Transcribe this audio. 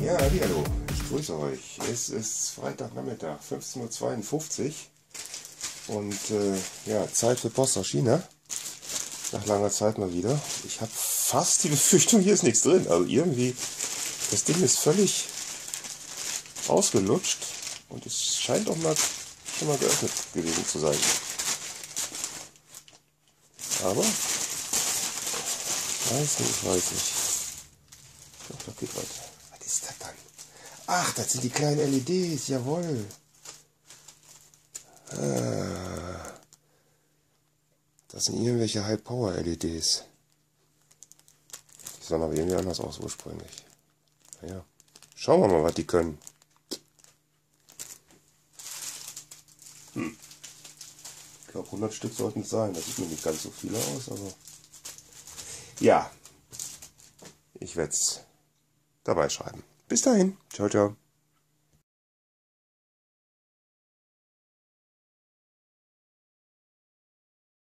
Ja, hallo, ich grüße euch. Es ist Freitagnachmittag, 15:52 Uhr und ja, Zeit für Post aus China. Nach langer Zeit mal wieder. Ich habe fast die Befürchtung, hier ist nichts drin. Also irgendwie, das Ding ist völlig ausgelutscht und es scheint auch mal schon mal geöffnet gewesen zu sein. Aber ich weiß nicht. Doch, da geht weiter. Was ist das dann? Ach, das sind die kleinen LEDs, jawohl. Das sind irgendwelche High-Power-LEDs. Die sahen aber irgendwie anders aus ursprünglich. Naja, schauen wir mal, was die können. Ich glaube, 100 Stück sollten es sein. Das sieht mir nicht ganz so viele aus, aber... ja, ich werde es dabei schreiben. Bis dahin. Ciao, ciao.